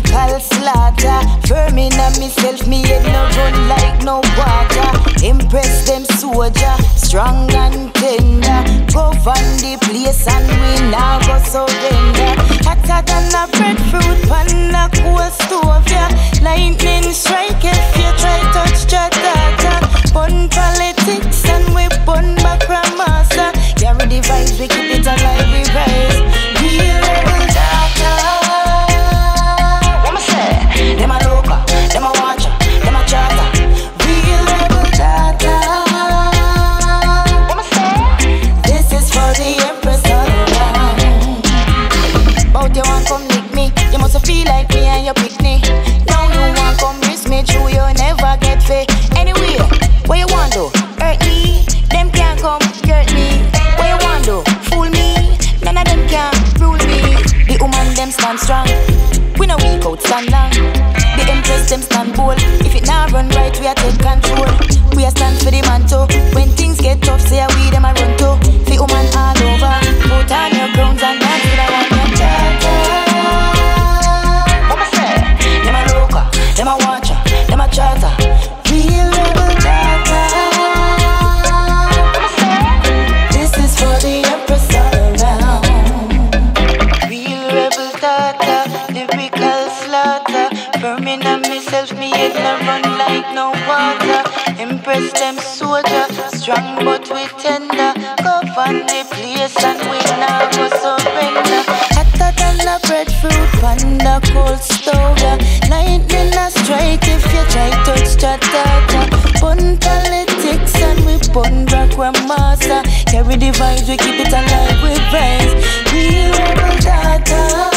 chemical slaughter. Vermin on myself, me head no run like no water. Impress them soldier, strong and tender. Govern the place and we now go surrender. Hotter than a breadfruit pan a cool stove, yeah. Lightning strike if you try touch your daughter. Burn politics and we burn back Ramasa. Carry the vibes, we keep it alive, we rise. We rebel daughter. Feel like me and your picnic. Now you want come risk me true, you never get fit. Anyway, what you want though? Hurt me, them can't come hurt me. What you want though? Fool me, none of them can rule me. The woman them stand strong, we no weak out stand long. The empress them stand bold, if it not run right we a take control. We a stand for the mantle, when things get tough say we them a run to. The woman all over, put on your grounds and dance with a one. Dem a watcher, dem a chatter. Real rebel daughter. This is for the empress all around. Real rebel daughter, lyrical slaughter. Burning on myself, me head no run like no water. Empress them soldier, strong but we tender. Govern the place and we now go surrender. Hotter than a breadfruit pan the cold stove. Lightning a strike if you try touch your daughter. Burn politics and we burn black grandmaster. Carry the vibes, we keep it alive, we rise. We rebel daughter.